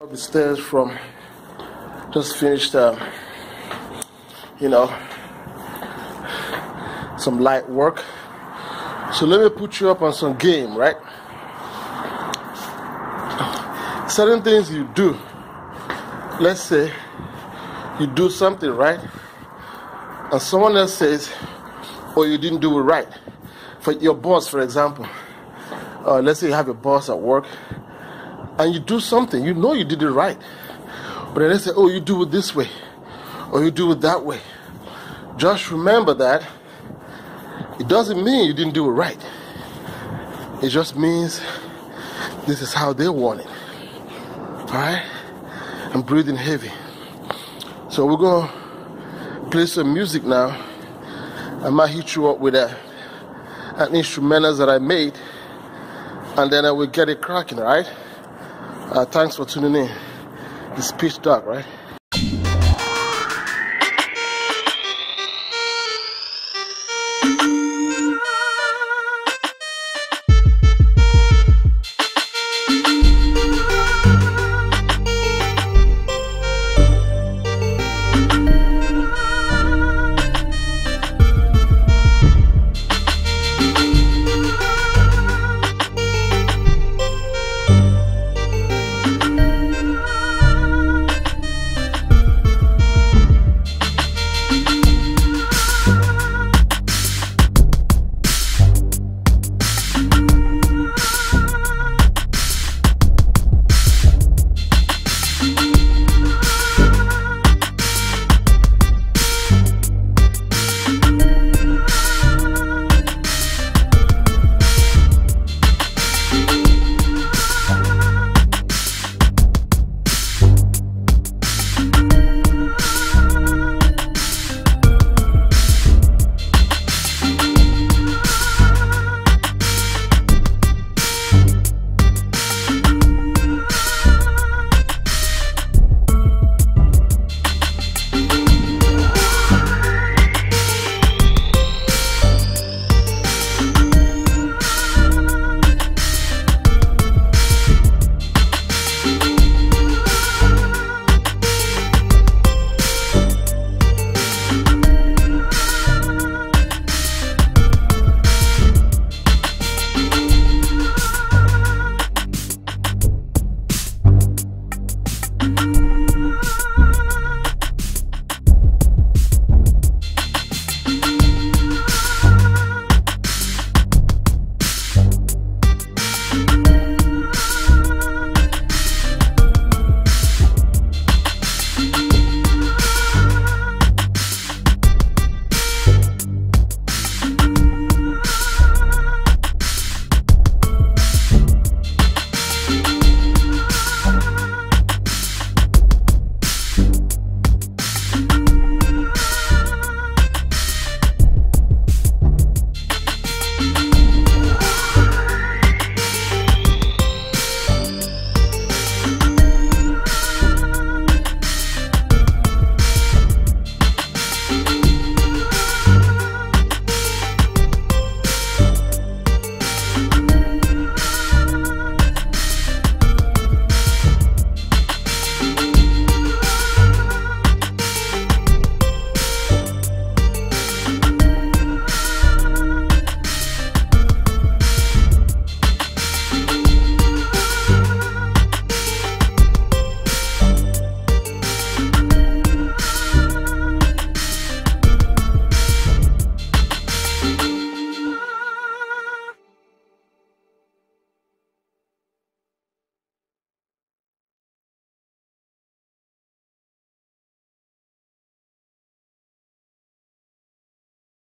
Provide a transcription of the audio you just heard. Up the stairs from just finished some light work, so let me put you up on some game, right? Certain things you do, let's say you do something right and someone else says, oh, you didn't do it right. For your boss, for example, let's say you have a boss at work and you do something, you know you did it right, but then they say, oh, you do it this way, or you do it that way. Just remember that it doesn't mean you didn't do it right. It just means this is how they want it. All right? I'm breathing heavy. So we're going to play some music now. I might hit you up with an instrumental that I made, and then I will get it cracking, all right? Thanks for tuning in. It's pitch dark, right?